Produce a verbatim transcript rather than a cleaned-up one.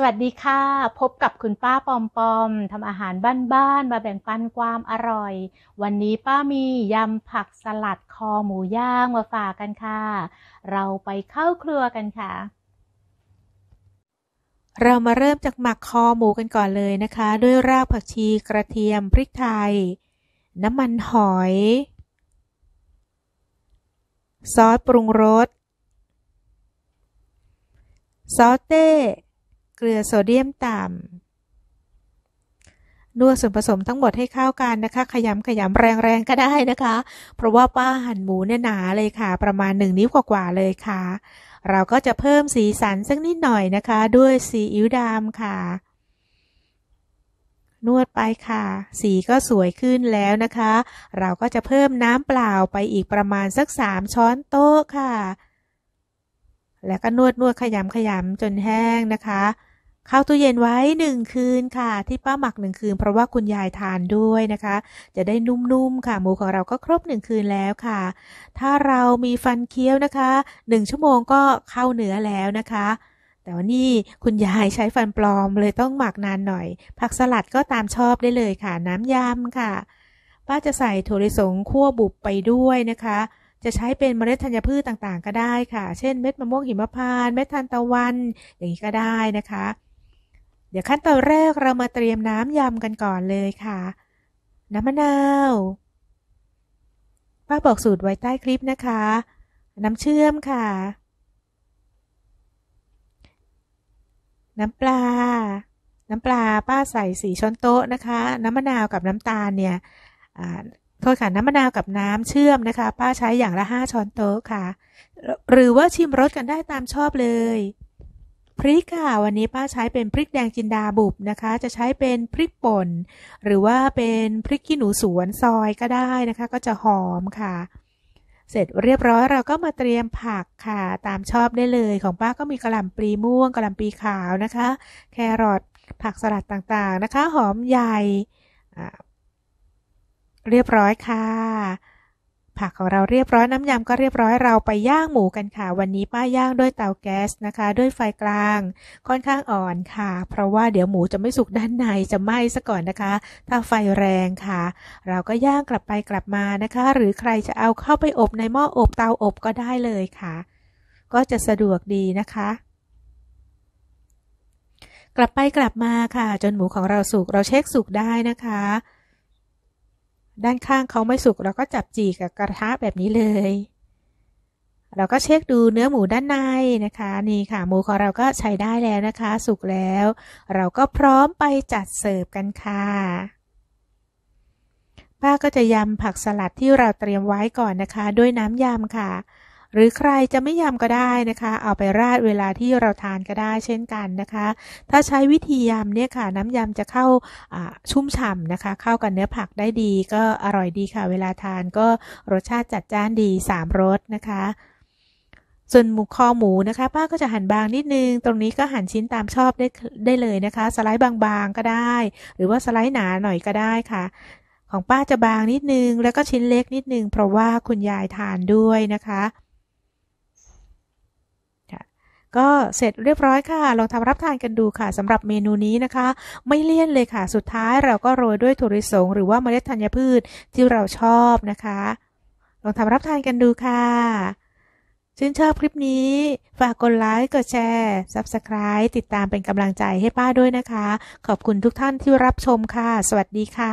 สวัสดีค่ะพบกับคุณป้าปอมปอมทำอาหารบ้านๆมาแบ่งปันความอร่อยวันนี้ป้ามียำผักสลัดคอหมูย่างมาฝากกันค่ะเราไปเข้าครัวกันค่ะเรามาเริ่มจากหมักคอหมูกันก่อนเลยนะคะด้วยรากผักชีกระเทียมพริกไทยน้ำมันหอยซอสปรุงรสซอสเต้เกลือโซเดียมต่ำนวดส่วนผสมทั้งหมดให้เข้ากันนะคะขยำขยำแรงๆก็ได้นะคะเพราะว่าป้าหั่นหมูเนี่ยหนาเลยค่ะประมาณหนึ่งนิ้วกว่าๆเลยค่ะเราก็จะเพิ่มสีสันสักนิดหน่อยนะคะด้วยซีอิ๊วดำค่ะนวดไปค่ะสีก็สวยขึ้นแล้วนะคะเราก็จะเพิ่มน้ำเปล่าไปอีกประมาณสักสามช้อนโต๊ะค่ะแล้วก็นวดนวดขยำขยำจนแห้งนะคะเข้าตู้เย็นไว้หนึ่งคืนค่ะที่ป้าหมักหนึ่งคืนเพราะว่าคุณยายทานด้วยนะคะจะได้นุ่มๆค่ะหมูของเราก็ครบหนึ่งคืนแล้วค่ะถ้าเรามีฟันเคี้ยวนะคะหนึ่งชั่วโมงก็เข้าเนื้อแล้วนะคะแต่ว่านี่คุณยายใช้ฟันปลอมเลยต้องหมักนานหน่อยผักสลัดก็ตามชอบได้เลยค่ะน้ำยำค่ะป้าจะใส่ถั่วลิสงคั่วบุบไปด้วยนะคะจะใช้เป็นเมล็ดธัญพืชต่างๆก็ได้ค่ะเช่นเม็ดมะม่วงหิมพานต์เม็ดทานตะวันอย่างนี้ก็ได้นะคะเดี๋ยวขั้นตอนแรกเรามาเตรียมน้ำยำกันก่อนเลยค่ะน้ำมะนาวป้าบอกสูตรไว้ใต้คลิปนะคะน้ำเชื่อมค่ะน้ำปลาน้ำปลาป้าใส่สี่ช้อนโต๊ะนะคะน้ำมะนาวกับน้ำตาลเนี่ยโทษค่ะน้ำมะนาวกับน้ำเชื่อมนะคะป้าใช้อย่างละห้าช้อนโต๊ะค่ะหรือว่าชิมรสกันได้ตามชอบเลยพริกค่ะวันนี้ป้าใช้เป็นพริกแดงจินดาบุบนะคะจะใช้เป็นพริกป่นหรือว่าเป็นพริกขี้หนูสวนซอยก็ได้นะคะก็จะหอมค่ะเสร็จเรียบร้อยเราก็มาเตรียมผักค่ะตามชอบได้เลยของป้าก็มีกะหล่ำปลีม่วงกะหล่ำปลีขาวนะคะแครอทผักสลัดต่างๆนะคะหอมใหญ่เรียบร้อยค่ะผักของเราเรียบร้อยน้ำยำก็เรียบร้อยเราไปย่างหมูกันค่ะวันนี้ป้าย่างด้วยเตาแก๊สนะคะด้วยไฟกลางค่อนข้างอ่อนค่ะเพราะว่าเดี๋ยวหมูจะไม่สุกด้านในจะไหม้ซะก่อนนะคะถ้าไฟแรงค่ะเราก็ย่างกลับไปกลับมานะคะหรือใครจะเอาเข้าไปอบในหม้ออบเตาอบก็ได้เลยค่ะก็จะสะดวกดีนะคะกลับไปกลับมาค่ะจนหมูของเราสุกเราเช็คสุกได้นะคะด้านข้างเขาไม่สุกเราก็จับจี่กับกระทะแบบนี้เลยเราก็เช็คดูเนื้อหมูด้านในนะคะนี่ค่ะหมูของเราก็ใช้ได้แล้วนะคะสุกแล้วเราก็พร้อมไปจัดเสิร์ฟกันค่ะป้าก็จะยำผักสลัดที่เราเตรียมไว้ก่อนนะคะด้วยน้ำยำค่ะหรือใครจะไม่ยำก็ได้นะคะเอาไปราดเวลาที่เราทานก็ได้เช่นกันนะคะถ้าใช้วิธียำเนี่ยค่ะน้ำยำจะเข้าชุ่มฉ่ำนะคะเข้ากันเนื้อผักได้ดีก็อร่อยดีค่ะเวลาทานก็รสชาติจัดจ้านดีสามรสนะคะส่วนหมูคอหมูนะคะป้าก็จะหั่นบางนิดนึงตรงนี้ก็หั่นชิ้นตามชอบได้ได้เลยนะคะสไลด์บางๆก็ได้หรือว่าสไลด์หนาหน่อยก็ได้ค่ะของป้าจะบางนิดนึงแล้วก็ชิ้นเล็กนิดนึงเพราะว่าคุณยายทานด้วยนะคะก็เสร็จเรียบร้อยค่ะลองทำรับทานกันดูค่ะสำหรับเมนูนี้นะคะไม่เลี่ยนเลยค่ะสุดท้ายเราก็โรยด้วยถั่วลิสงหรือว่าเมล็ดธัญพืชที่เราชอบนะคะลองทำรับทานกันดูค่ะชื่นชอบคลิปนี้ฝากกดไลค์กดแชร์ ซับสไครบ์ ติดตามเป็นกำลังใจให้ป้าด้วยนะคะขอบคุณทุกท่านที่รับชมค่ะสวัสดีค่ะ